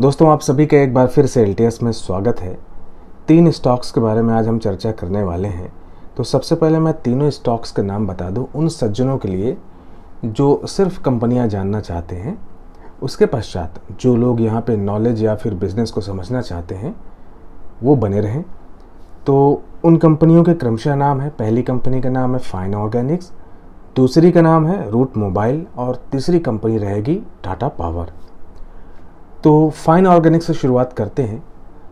दोस्तों आप सभी का एक बार फिर से LTS में स्वागत है। तीन स्टॉक्स के बारे में आज हम चर्चा करने वाले हैं। तो सबसे पहले मैं तीनों स्टॉक्स का नाम बता दूं उन सज्जनों के लिए जो सिर्फ कंपनियां जानना चाहते हैं। उसके पश्चात जो लोग यहाँ पे नॉलेज या फिर बिजनेस को समझना चाहते हैं वो बने रहें। तो उन कंपनियों के क्रमशः नाम है, पहली कंपनी का नाम है फाइन ऑर्गेनिक्स, दूसरी का नाम है रूट मोबाइल और तीसरी कंपनी रहेगी टाटा पावर। तो फाइन ऑर्गेनिक्स से शुरुआत करते हैं।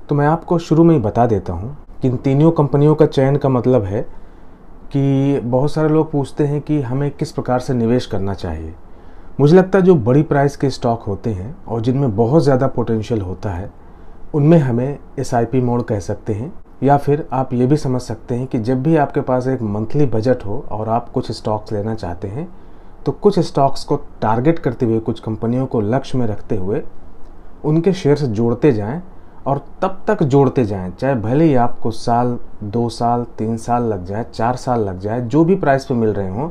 तो मैं आपको शुरू में ही बता देता हूँ कि इन तीनों कंपनियों का चयन का मतलब है कि बहुत सारे लोग पूछते हैं कि हमें किस प्रकार से निवेश करना चाहिए। मुझे लगता है जो बड़ी प्राइस के स्टॉक होते हैं और जिनमें बहुत ज़्यादा पोटेंशियल होता है उनमें हमें SIP मोड कह सकते हैं, या फिर आप ये भी समझ सकते हैं कि जब भी आपके पास एक मंथली बजट हो और आप कुछ स्टॉक्स लेना चाहते हैं तो कुछ स्टॉक्स को टारगेट करते हुए, कुछ कंपनियों को लक्ष्य में रखते हुए उनके शेयर्स जोड़ते जाएं और तब तक जोड़ते जाएं, चाहे भले ही आपको साल, 2 साल, 3 साल लग जाए, 4 साल लग जाए, जो भी प्राइस पे मिल रहे हों।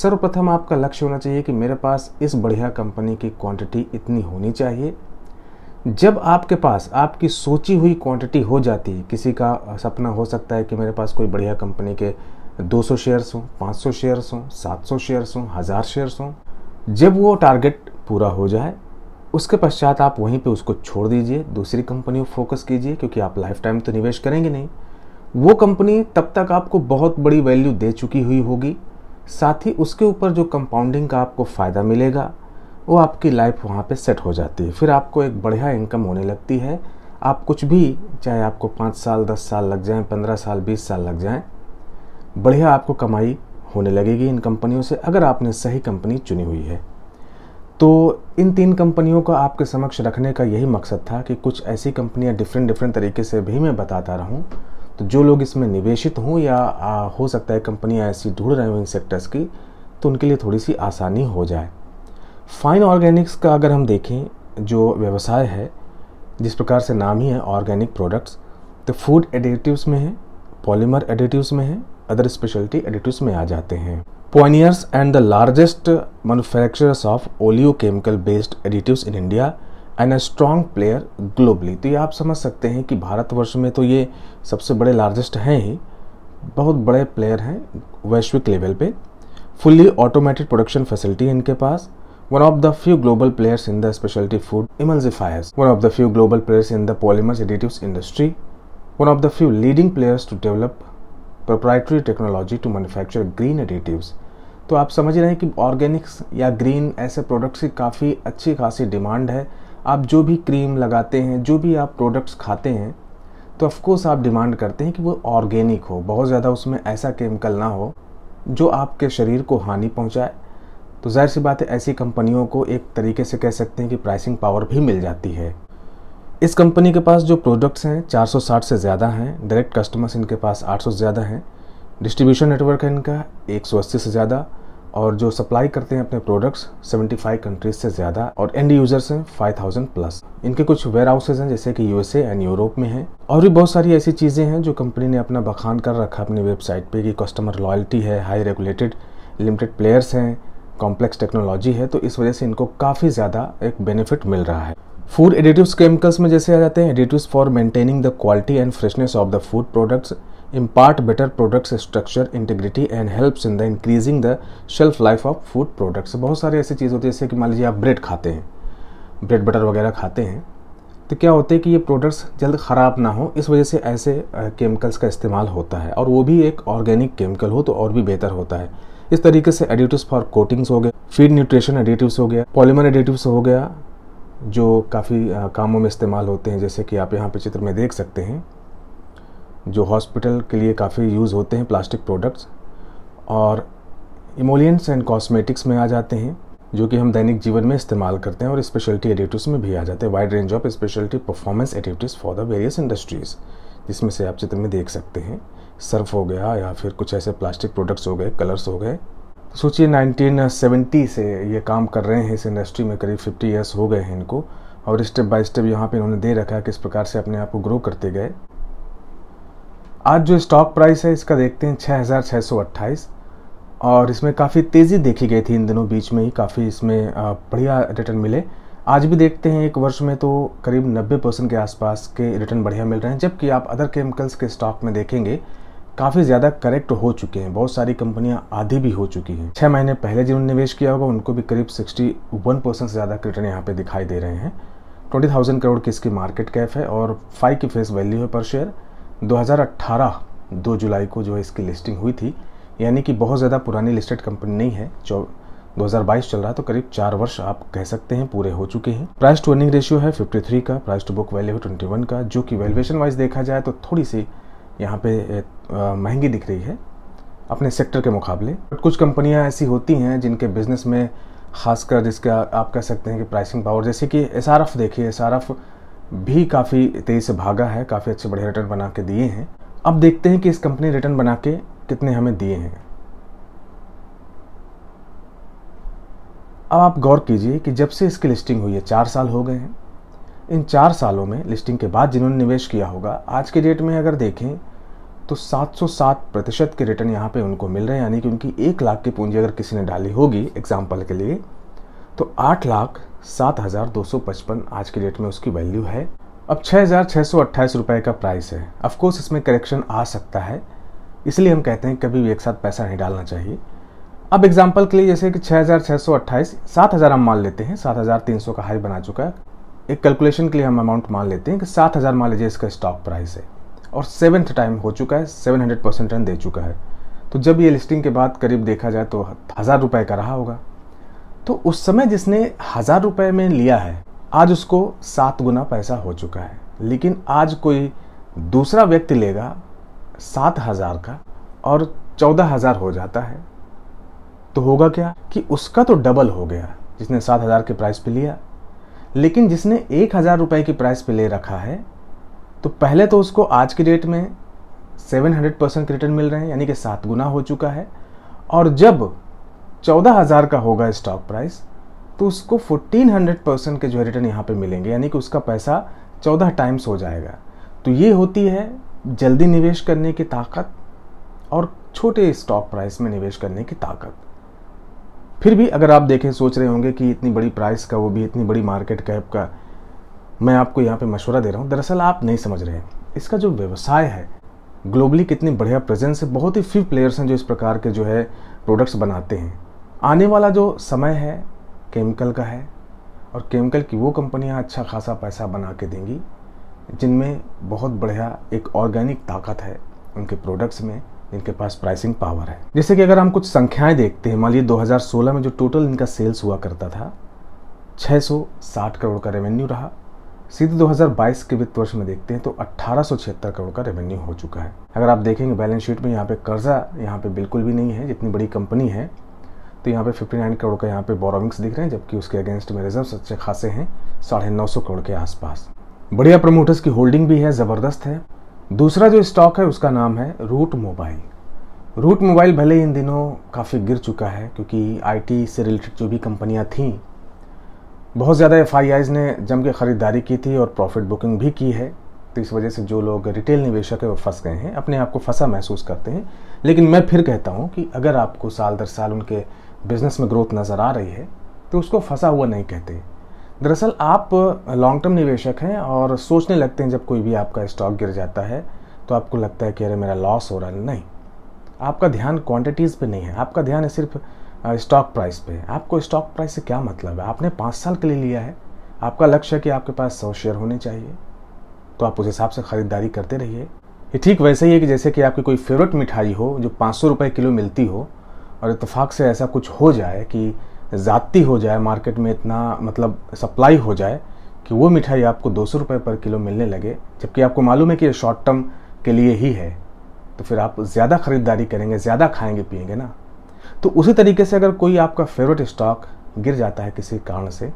सर्वप्रथम आपका लक्ष्य होना चाहिए कि मेरे पास इस बढ़िया कंपनी की क्वांटिटी इतनी होनी चाहिए। जब आपके पास आपकी सोची हुई क्वांटिटी हो जाती है, किसी का सपना हो सकता है कि मेरे पास कोई बढ़िया कंपनी के 200 शेयर्स हों, 500 शेयर्स हों, 700 शेयर्स हों, 1000 शेयर्स हों। जब वो टारगेट पूरा हो जाए उसके पश्चात आप वहीं पे उसको छोड़ दीजिए, दूसरी कंपनी फोकस कीजिए, क्योंकि आप लाइफ टाइम तो निवेश करेंगे नहीं। वो कंपनी तब तक आपको बहुत बड़ी वैल्यू दे चुकी हुई होगी, साथ ही उसके ऊपर जो कंपाउंडिंग का आपको फ़ायदा मिलेगा वो आपकी लाइफ वहाँ पे सेट हो जाती है। फिर आपको एक बढ़िया इनकम होने लगती है। आप कुछ भी, चाहे आपको 5 साल, 10 साल लग जाएँ, 15 साल, 20 साल लग जाएँ, बढ़िया आपको कमाई होने लगेगी इन कंपनियों से, अगर आपने सही कंपनी चुनी हुई है। तो इन तीन कंपनियों को आपके समक्ष रखने का यही मकसद था कि कुछ ऐसी कंपनियां डिफरेंट तरीके से भी मैं बताता रहूं, तो जो लोग इसमें निवेशित हों या हो सकता है कंपनियां ऐसी ढूंढ रहे हों इन सेक्टर्स की, तो उनके लिए थोड़ी सी आसानी हो जाए। फाइन ऑर्गेनिक्स का अगर हम देखें जो व्यवसाय है, जिस प्रकार से नाम ही है ऑर्गेनिक प्रोडक्ट्स, तो फूड एडिटिव्स में है, पॉलीमर एडिटिव्स में है, अदर स्पेशलिटी एडिटिव्स में आ जाते हैं। Pioneers and the largest manufacturers of oleochemical based additives in India and a strong player globally। तो ये आप समझ सकते हैं कि भारतवर्ष में तो ये सबसे बड़े लार्जेस्ट हैं ही, बहुत बड़े प्लेयर हैं वैश्विक लेवल पे। फुल्ली ऑटोमेटेड प्रोडक्शन फैसिलिटी है इनके पास। One of the few global players in the speciality food emulsifiers, one of the few global players in the polymers additives industry, one of the few leading players to develop proprietary technology to manufacture green additives. तो आप समझ रहे हैं कि Organics या green ऐसे products की काफ़ी अच्छी खासी डिमांड है। आप जो भी क्रीम लगाते हैं, जो भी आप प्रोडक्ट्स खाते हैं, तो ऑफकोर्स आप डिमांड करते हैं कि वो ऑर्गेनिक हो, बहुत ज़्यादा उसमें ऐसा केमिकल ना हो जो आपके शरीर को हानि पहुँचाए। तो जाहिर सी बात है ऐसी कंपनियों को एक तरीके से कह सकते हैं कि प्राइसिंग पावर भी मिल जाती है। इस कंपनी के पास जो प्रोडक्ट्स हैं 460 से ज़्यादा हैं, डायरेक्ट कस्टमर्स इनके पास 800 से ज़्यादा हैं, डिस्ट्रीब्यूशन नेटवर्क है इनका 180 से ज़्यादा, और जो सप्लाई करते हैं अपने प्रोडक्ट्स 75 कंट्रीज से ज़्यादा, और एंड यूज़र्स हैं 5000 प्लस। इनके कुछ वेयर हाउसेज हैं जैसे कि USA एंड यूरोप में हैं, और भी बहुत सारी ऐसी चीज़ें हैं जो कंपनी ने अपना बखान कर रखा अपनी वेबसाइट पर कि कस्टमर लॉयल्टी है, हाई रेगुलेटेड लिमिटेड प्लेयर्स हैं, कॉम्प्लेक्स टेक्नोलॉजी है। तो इस वजह से इनको काफ़ी ज़्यादा एक बेनिफिट मिल रहा है। फूड एडिटिव्स केमिकल्स में जैसे आ जाते हैं additives for maintaining the quality and freshness of the food products, impart better products structure integrity and helps in the increasing the shelf life of food products. बहुत सारी ऐसी चीज़ होती है जैसे कि मान लीजिए आप ब्रेड खाते हैं, ब्रेड बटर वगैरह खाते हैं, तो क्या होता है कि ये प्रोडक्ट्स जल्द ख़राब ना हो, इस वजह से ऐसे केमिकल्स का इस्तेमाल होता है, और वो भी एक ऑर्गेनिक केमिकल हो तो और भी बेहतर होता है। इस तरीके से एडिटिव्स फॉर कोटिंग्स हो गए, फीड न्यूट्रिशन एडिटिव्स हो गया, पॉलीमर एडिटिव्स हो गया, जो काफ़ी कामों में इस्तेमाल होते हैं, जैसे कि आप यहाँ पे चित्र में देख सकते हैं, जो हॉस्पिटल के लिए काफ़ी यूज़ होते हैं प्लास्टिक प्रोडक्ट्स, और इमोलियंट्स एंड कॉस्मेटिक्स में आ जाते हैं जो कि हम दैनिक जीवन में इस्तेमाल करते हैं, और स्पेशलिटी एडिटिव्स में भी आ जाते हैं। Wide range of speciality performance additives for the various industries, जिसमें से आप चित्र में देख सकते हैं सर्फ हो गया, या फिर कुछ ऐसे प्लास्टिक प्रोडक्ट्स हो गए, कलर्स हो गए। सोचिए 1970 से ये काम कर रहे हैं इस इंडस्ट्री में, करीब 50 इयर्स हो गए हैं इनको, और स्टेप बाय स्टेप यहाँ पे इन्होंने दे रखा है किस प्रकार से अपने आप को ग्रो करते गए। आज जो स्टॉक प्राइस है इसका देखते हैं 6628, और इसमें काफ़ी तेज़ी देखी गई थी इन दिनों, बीच में ही काफ़ी इसमें बढ़िया रिटर्न मिले। आज भी देखते हैं एक वर्ष में तो करीब 90% के आसपास के रिटर्न बढ़िया मिल रहे हैं, जबकि आप अदर केमिकल्स के स्टॉक में देखेंगे काफ़ी ज़्यादा करेक्ट हो चुके हैं। बहुत सारी कंपनियां आधी भी हो चुकी हैं। 6 महीने पहले जिन्होंने निवेश किया होगा उनको भी करीब 61% से ज़्यादा रिटर्न यहाँ पे दिखाई दे रहे हैं। 20,000 करोड़ की इसकी मार्केट कैप है और 5 की फेस वैल्यू है पर शेयर। 2018 2 जुलाई को जो है इसकी लिस्टिंग हुई थी, यानी कि बहुत ज़्यादा पुरानी लिस्टेड कंपनी नहीं है। 2022 चल रहा है तो करीब 4 वर्ष आप कह सकते हैं पूरे हो चुके हैं। प्राइस टू अर्निंग रेशियो है 53 का, प्राइस टू बुक वैल्यू है 21 का, जो कि वैल्यूएशन वाइज देखा जाए तो थोड़ी सी यहाँ पे महंगी दिख रही है अपने सेक्टर के मुकाबले। बट कुछ कंपनियाँ ऐसी होती हैं जिनके बिजनेस में खासकर जिसका आप कह सकते हैं कि प्राइसिंग पावर, जैसे कि SRF देखिए। SRF भी काफ़ी तेज़ से भागा है, काफ़ी अच्छे बड़े रिटर्न बना के दिए हैं। अब देखते हैं कि इस कंपनी रिटर्न बना के कितने हमें दिए हैं। अब आप गौर कीजिए कि जब से इसकी लिस्टिंग हुई है 4 साल हो गए हैं। इन 4 सालों में लिस्टिंग के बाद जिन्होंने निवेश किया होगा, आज के डेट में अगर देखें तो 707% के रिटर्न यहाँ पे उनको मिल रहे हैं, यानी कि उनकी 1 लाख की पूंजी अगर किसी ने डाली होगी एग्जाम्पल के लिए तो 8,07,255 आज के डेट में उसकी वैल्यू है। अब 6,628 रुपये का प्राइस है। ऑफकोर्स इसमें करेक्शन आ सकता है, इसलिए हम कहते हैं कभी भी एक साथ पैसा नहीं डालना चाहिए। अब एग्जाम्पल के लिए जैसे कि 6,628, 7,000 हम मान लेते हैं, 7,300 का हाई बना चुका है। एक कैलकुलेशन के लिए हम अमाउंट मान लेते हैं कि 7,000 मान लीजिए इसका स्टॉक प्राइस है और 7th टाइम हो चुका है, 700% रिटर्न दे चुका है। तो जब ये लिस्टिंग के बाद करीब देखा जाए तो 1,000 रुपये का रहा होगा, तो उस समय जिसने 1,000 रुपये में लिया है आज उसको 7 गुना पैसा हो चुका है। लेकिन आज कोई दूसरा व्यक्ति लेगा 7,000 का और 14,000 हो जाता है तो होगा क्या कि उसका तो डबल हो गया जिसने 7,000 के प्राइस पे लिया। लेकिन जिसने 1,000 रुपये की प्राइस पे ले रखा है तो पहले तो उसको आज की डेट में 700% के रिटर्न मिल रहे हैं, यानी कि 7 गुना हो चुका है। और जब 14,000 का होगा स्टॉक प्राइस तो उसको 1400% के जो है रिटर्न यहाँ पे मिलेंगे, यानी कि उसका पैसा 14 टाइम्स हो जाएगा। तो ये होती है जल्दी निवेश करने की ताकत और छोटे स्टॉक प्राइस में निवेश करने की ताकत। फिर भी अगर आप देखें, सोच रहे होंगे कि इतनी बड़ी प्राइस का, वो भी इतनी बड़ी मार्केट कैप का, मैं आपको यहाँ पे मशवरा दे रहा हूँ। दरअसल आप नहीं समझ रहे हैं इसका जो व्यवसाय है, ग्लोबली कितनी बढ़िया प्रेजेंस है। बहुत ही फ्यू प्लेयर्स हैं जो इस प्रकार के जो है प्रोडक्ट्स बनाते हैं। आने वाला जो समय है केमिकल का है और केमिकल की वो कंपनियाँ अच्छा खासा पैसा बना के देंगी जिनमें बहुत बढ़िया एक ऑर्गेनिक ताकत है उनके प्रोडक्ट्स में, इनके पास प्राइसिंग पावर है। जैसे कि अगर हम कुछ संख्याएं देखते हैं, मान लीजिए 2016 में जो टोटल इनका सेल्स हुआ करता था 660 करोड़ का रेवेन्यू रहा। सीधे 2022 के वित्त वर्ष में देखते हैं तो 1876 करोड़ का रेवेन्यू हो चुका है। अगर आप देखेंगे बैलेंस शीट में यहाँ पे कर्जा यहाँ पे बिल्कुल भी नहीं है, जितनी बड़ी कंपनी है। तो यहाँ पे 59 करोड़ का यहाँ पे बोरोविंग्स दिख रहे हैं, जबकि उसके अगेंस्ट में रिजर्व अच्छे खासे हैं 950 करोड़ के आसपास। बढ़िया प्रमोटर्स की होल्डिंग भी है, ज़बरदस्त है। दूसरा जो स्टॉक है उसका नाम है रूट मोबाइल। रूट मोबाइल भले इन दिनों काफ़ी गिर चुका है क्योंकि आईटी से रिलेटेड जो भी कंपनियां थीं बहुत ज़्यादा FIIs ने जम के ख़रीदारी की थी और प्रॉफिट बुकिंग भी की है। तो इस वजह से जो लोग रिटेल निवेशक है वो फंस गए हैं, अपने आप को फंसा महसूस करते हैं। लेकिन मैं फिर कहता हूँ कि अगर आपको साल दर साल उनके बिजनेस में ग्रोथ नज़र आ रही है तो उसको फंसा हुआ नहीं कहते। दरअसल आप लॉन्ग टर्म निवेशक हैं और सोचने लगते हैं जब कोई भी आपका स्टॉक गिर जाता है तो आपको लगता है कि अरे मेरा लॉस हो रहा है। नहीं, आपका ध्यान क्वांटिटीज़ पे नहीं है, आपका ध्यान है सिर्फ स्टॉक प्राइस पे। आपको स्टॉक प्राइस से क्या मतलब है? आपने 5 साल के लिए लिया है, आपका लक्ष्य है कि आपके पास 100 शेयर होने चाहिए, तो आप उस हिसाब से ख़रीदारी करते रहिए। ये ठीक वैसे ही है कि जैसे कि आपकी कोई फेवरेट मिठाई हो जो 500 रुपये किलो मिलती हो और इत्तेफाक से ऐसा कुछ हो जाए कि ज़्यादती हो जाए, मार्केट में इतना मतलब सप्लाई हो जाए कि वो मिठाई आपको 200 रुपये पर किलो मिलने लगे, जबकि आपको मालूम है कि ये शॉर्ट टर्म के लिए ही है। तो फिर आप ज़्यादा ख़रीदारी करेंगे, ज़्यादा खाएंगे पिएंगे ना। तो उसी तरीके से अगर कोई आपका फेवरेट स्टॉक गिर जाता है किसी कारण से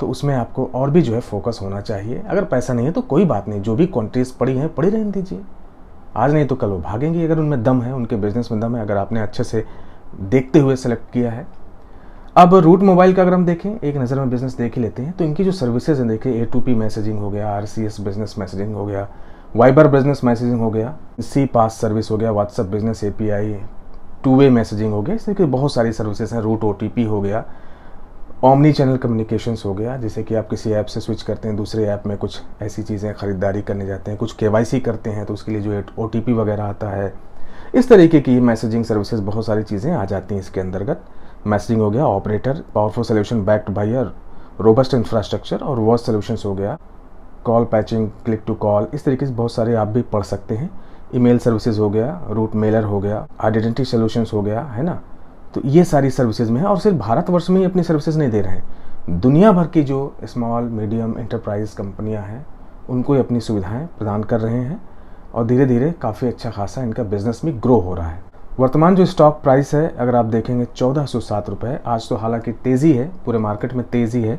तो उसमें आपको और भी जो है फोकस होना चाहिए। अगर पैसा नहीं है तो कोई बात नहीं, जो भी क्वांटिटीज़ पड़ी हैं पड़ी रहने दीजिए, आज नहीं तो कल वो भागेंगी। अगर उनमें दम है, उनके बिजनेस में दम है, अगर आपने अच्छे से देखते हुए सेलेक्ट किया है। अब रूट मोबाइल का अगर हम देखें, एक नज़र में बिज़नेस देख ही लेते हैं, तो इनकी जो सर्विसेज हैं देखिए, A2P मैसेजिंग हो गया, RCS बिजनेस मैसेजिंग हो गया, वाइबर बिजनेस मैसेजिंग हो गया, CPaaS सर्विस हो गया, व्हाट्सअप बिजनेस API, 2-वे मैसेजिंग हो गया। इस तरह की बहुत सारी सर्विसेज हैं। रूट OTP हो गया, ऑमनी चैनल कम्युनिकेशंस हो गया, जैसे कि आप किसी ऐप से स्विच करते हैं दूसरे ऐप में, कुछ ऐसी चीज़ें ख़रीदारी करने जाते हैं, कुछ केवाईसी करते हैं तो उसके लिए जो ओटीपी वगैरह आता है, इस तरीके की मैसेजिंग सर्विसेज बहुत सारी चीज़ें आ जाती हैं इसके अंतर्गत। मैसेजिंग हो गया, operator, powerful solution backed by a robust infrastructure, और वॉइस सोल्यूशंस हो गया, call patching, click to call, इस तरीके से बहुत सारे आप भी पढ़ सकते हैं। ईमेल सर्विसेज हो गया, रूट मेलर हो गया, आइडेंटिटी सोल्यूशंस हो गया, है ना। तो ये सारी सर्विसेज में है, और सिर्फ भारतवर्ष में ही अपनी सर्विसेज नहीं दे रहे हैं, दुनिया भर की जो स्मॉल मीडियम एंटरप्राइज कंपनियां हैं उनको ही अपनी सुविधाएं प्रदान कर रहे हैं, और धीरे धीरे काफ़ी अच्छा खासा इनका बिजनेस भी ग्रो हो रहा है। वर्तमान जो स्टॉक प्राइस है अगर आप देखेंगे 1407 रुपये, आज तो हालांकि तेज़ी है, पूरे मार्केट में तेज़ी है,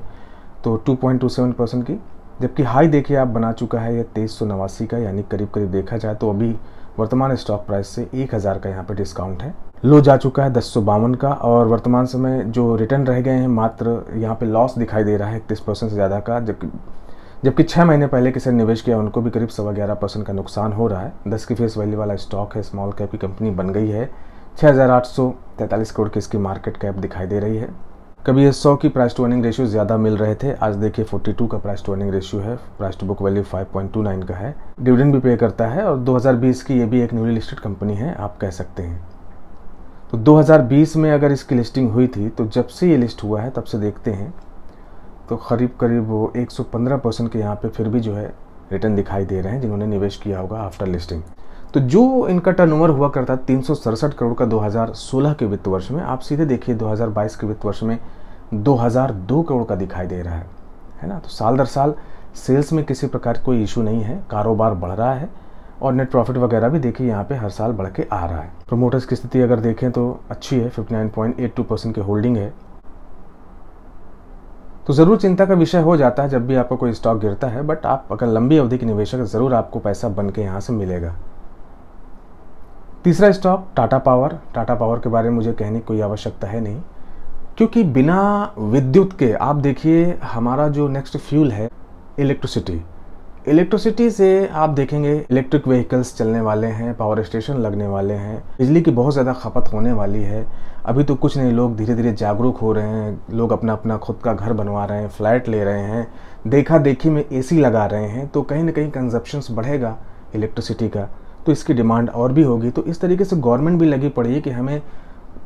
तो 2.27% की, जबकि हाई देखिए आप बना चुका है यह 2389 का, यानी करीब करीब देखा जाए तो अभी वर्तमान स्टॉक प्राइस से 1000 का यहाँ पर डिस्काउंट है। लो जा चुका है 1052 का, और वर्तमान समय जो रिटर्न रह गए हैं मात्र यहाँ पे लॉस दिखाई दे रहा है 31% से ज़्यादा का, जबकि 6 महीने पहले किसी ने निवेश किया उनको भी करीब 11.25% का नुकसान हो रहा है। 10 की फेस वैल्यू वाला स्टॉक है, स्मॉल कैप की कंपनी बन गई है, 6843 करोड़ की इसकी मार्केट कैप दिखाई दे रही है। कभी ये 100 की प्राइस टू अर्निंग रेशियो ज़्यादा मिल रहे थे, आज देखिए 42 का प्राइस टू अर्निंग रेशियो है, प्राइस टू बुक वैल्यू 5.29 का है, डिविडेंड भी पे करता है, और 2020 की ये भी एक न्यूली लिस्टेड कंपनी है आप कह सकते हैं। तो 2020 में अगर इसकी लिस्टिंग हुई थी, तो जब से ये लिस्ट हुआ है तब से देखते हैं तो करीब करीब वो 115% के यहाँ पे फिर भी जो है रिटर्न दिखाई दे रहे हैं जिन्होंने निवेश किया होगा आफ्टर लिस्टिंग। तो जो इनका टर्नओवर हुआ करता 367 करोड़ का 2016 के वित्त वर्ष में, आप सीधे देखिए 2022 के वित्त वर्ष में 2002 करोड़ का दिखाई दे रहा है ना। तो साल दर साल सेल्स में किसी प्रकार कोई इशू नहीं है, कारोबार बढ़ रहा है, और नेट प्रॉफिट वगैरह भी देखिए यहाँ पे हर साल बढ़ के आ रहा है। प्रोमोटर्स की स्थिति अगर देखें तो अच्छी है, 59.82% की होल्डिंग है। तो ज़रूर चिंता का विषय हो जाता है जब भी आपका कोई स्टॉक गिरता है, बट आप अगर लंबी अवधि के निवेशक ज़रूर आपको पैसा बन के यहाँ से मिलेगा। तीसरा stock Tata power. Tata power के बारे में मुझे कहने की कोई आवश्यकता है नहीं, क्योंकि बिना विद्युत के आप देखिए हमारा जो नेक्स्ट फ्यूल है इलेक्ट्रिसिटी से आप देखेंगे इलेक्ट्रिक व्हीकल्स चलने वाले हैं, पावर स्टेशन लगने वाले हैं, बिजली की बहुत ज़्यादा खपत होने वाली है। अभी तो कुछ नहीं, लोग धीरे धीरे जागरूक हो रहे हैं, लोग अपना अपना खुद का घर बनवा रहे हैं, फ्लैट ले रहे हैं, देखा देखी में एसी लगा रहे हैं, तो कहीं ना कहीं कंजप्शंस बढ़ेगा इलेक्ट्रिसिटी का, तो इसकी डिमांड और भी होगी। तो इस तरीके से गवर्नमेंट भी लगी पड़ी है कि हमें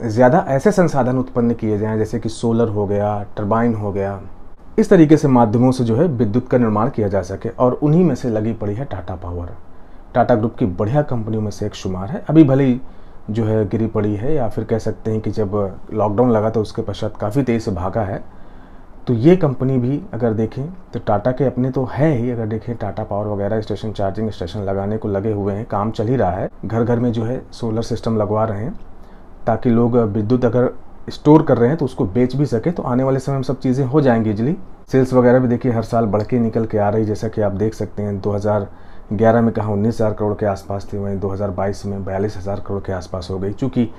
ज़्यादा ऐसे संसाधन उत्पन्न किए जाएँ जैसे कि सोलर हो गया, टर्बाइन हो गया, इस तरीके से माध्यमों से जो है विद्युत का निर्माण किया जा सके, और उन्हीं में से लगी पड़ी है टाटा पावर। टाटा ग्रुप की बढ़िया कंपनियों में से एक शुमार है, अभी भले ही जो है गिरी पड़ी है, या फिर कह सकते हैं कि जब लॉकडाउन लगा तो उसके पश्चात काफ़ी तेज़ से भागा है। तो ये कंपनी भी अगर देखें तो टाटा के अपने तो है ही, अगर देखें टाटा पावर वगैरह स्टेशन, चार्जिंग स्टेशन लगाने को लगे हुए हैं, काम चल ही रहा है, घर घर में जो है सोलर सिस्टम लगवा रहे हैं ताकि लोग विद्युत अगर स्टोर कर रहे हैं तो उसको बेच भी सके। तो आने वाले समय में सब चीज़ें हो जाएंगी इजली। सेल्स वगैरह भी देखिए हर साल बढ़ के निकल के आ रही, जैसा कि आप देख सकते हैं 2011 में कहा 19,000 करोड़ के आसपास थी, वहीं 2022 में 42,000 करोड़ के आसपास हो गई। चूँकि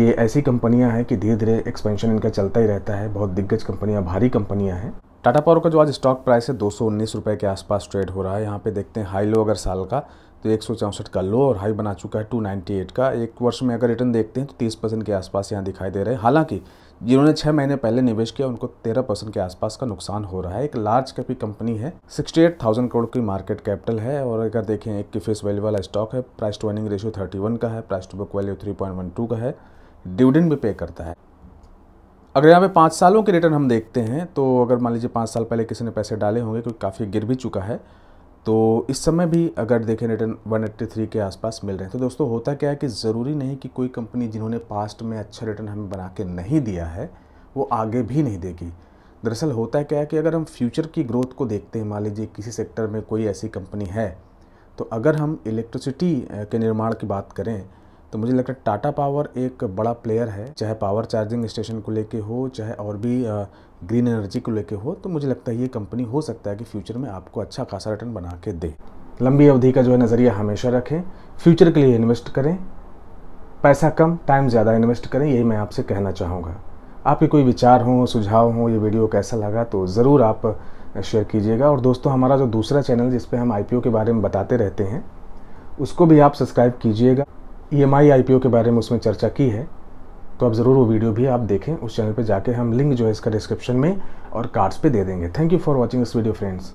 ये ऐसी कंपनियां हैं कि धीरे धीरे एक्सपेंशन इनका चलता ही रहता है, बहुत दिग्गज कंपनियाँ, भारी कंपनियाँ हैं। टाटा पावर का जो आज स्टॉक प्राइस है 219 रुपये के आसपास ट्रेड हो रहा है। यहाँ पे देखते हैं हाई लो अगर साल का तो 164 का लो, और हाई बना चुका है 298 का। एक वर्ष में अगर रिटर्न देखते हैं तो 30% के आसपास यहाँ दिखाई दे रहे हैं। हालांकि जिन्होंने 6 महीने पहले निवेश किया उनको 13% के आसपास का नुकसान हो रहा है। एक लार्ज कैप की कंपनी है, 68,000 करोड़ की मार्केट कैपिटल है, और अगर देखें 1 की फेस वैल्यू वाला स्टॉक है, प्राइस टू अर्निंग रेशियो 31 का है, प्राइस टू बुक वैल्यू 3.12 का है, डिविडेंड भी पे करता है। अगर यहाँ पे 5 सालों के रिटर्न हम देखते हैं तो अगर मान लीजिए 5 साल पहले किसी ने पैसे डाले होंगे, क्योंकि काफ़ी गिर भी चुका है, तो इस समय भी अगर देखें रिटर्न 183 के आसपास मिल रहे हैं। तो दोस्तों होता क्या है कि ज़रूरी नहीं कि कोई कंपनी जिन्होंने पास्ट में अच्छा रिटर्न हमें बना के नहीं दिया है वो आगे भी नहीं देगी। दरअसल होता क्या है कि अगर हम फ्यूचर की ग्रोथ को देखते हैं, मान लीजिए किसी सेक्टर में कोई ऐसी कंपनी है, तो अगर हम इलेक्ट्रिसिटी के निर्माण की बात करें तो मुझे लगता है टाटा पावर एक बड़ा प्लेयर है, चाहे पावर चार्जिंग स्टेशन को लेके हो, चाहे और भी ग्रीन एनर्जी को लेके हो। तो मुझे लगता है ये कंपनी हो सकता है कि फ्यूचर में आपको अच्छा खासा रिटर्न बना के दे। लंबी अवधि का जो है नज़रिया हमेशा रखें, फ्यूचर के लिए इन्वेस्ट करें, पैसा कम टाइम ज़्यादा इन्वेस्ट करें, यही मैं आपसे कहना चाहूँगा। आपके कोई विचार हों, सुझाव हों, ये वीडियो कैसा लगा तो ज़रूर आप शेयर कीजिएगा। और दोस्तों हमारा जो दूसरा चैनल जिस पर हम IPO के बारे में बताते रहते हैं उसको भी आप सब्सक्राइब कीजिएगा। EMI IPO के बारे में उसमें चर्चा की है, तो आप ज़रूर वो वीडियो भी आप देखें, उस चैनल पे जाके हम लिंक जो है इसका डिस्क्रिप्शन में और कार्ड्स पे दे देंगे। Thank you for watching this video friends.